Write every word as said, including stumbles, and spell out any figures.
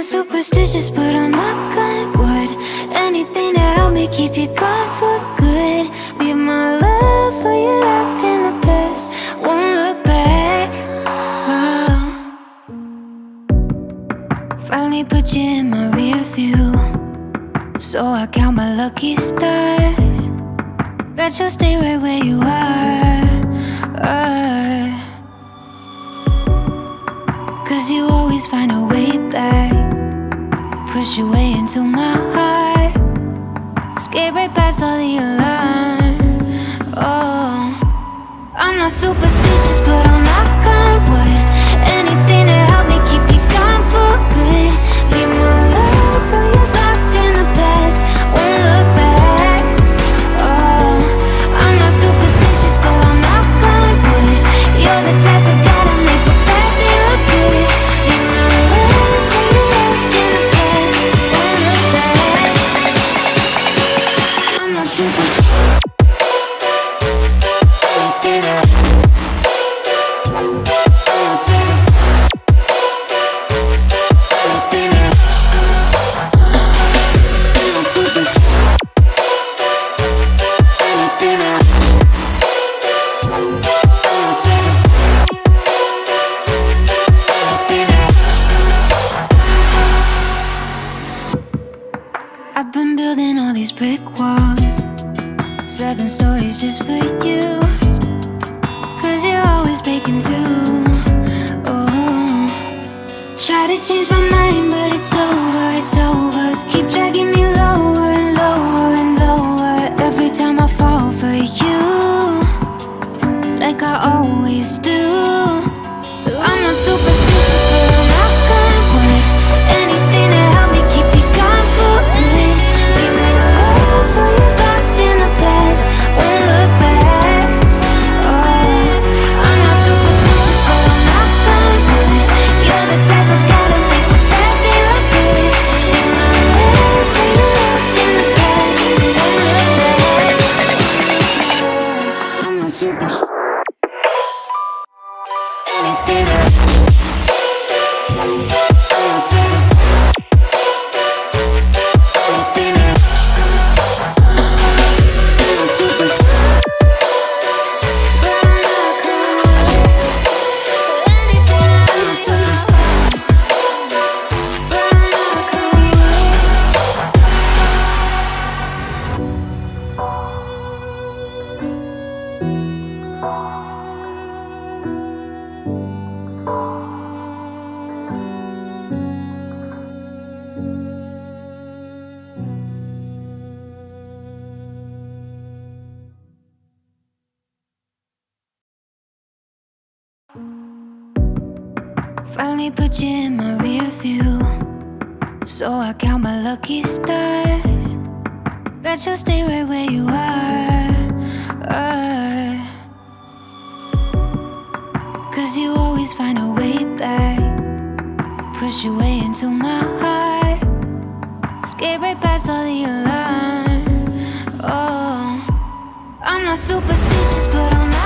of superstitious, but I'm not gonna wood. Anything to help me keep you gone for good. Leave my love for you locked in the past. Won't look back. Wow. Finally put you in my rear view, so I count my lucky stars that you'll stay right where you are, are. Cause you always find a way back, push your way into my heart, skate right past all the alarms. Oh, I'm not superstitious, but I'm not gonna wood. Anything to help me keep you gone for good. Leave my love for you locked in the past. Won't look back. Oh, I'm not superstitious, but I'm not gonna wood. You're the type of guy to make a bad thing look good. Leave my love for you locked in the past. Won't look back. I'm not superstitious. Seven stories just for you, cause you're always breaking through. Oh, try to change my mind, but it's over, it's over. Keep dragging me lower and lower and lower. Every time I fall for you, like I always do. I'm not superstitious, but I'm not gonna wait. Anything to help me keep you gone for good. Leave my love for you locked in the past. Won't look back. Oh, I'm not superstitious, but I'm not gonna wood. You're the type of guy to make a bad thing look good. In my love for you locked in the past. Won't look back. I'm not superstitious. Anything put you in my rear view, so I count my lucky stars that you'll stay right where you are, are. Cause you always find a way back, push your way into my heart, skate right past all the alarms. Oh, I'm not superstitious, but I'm not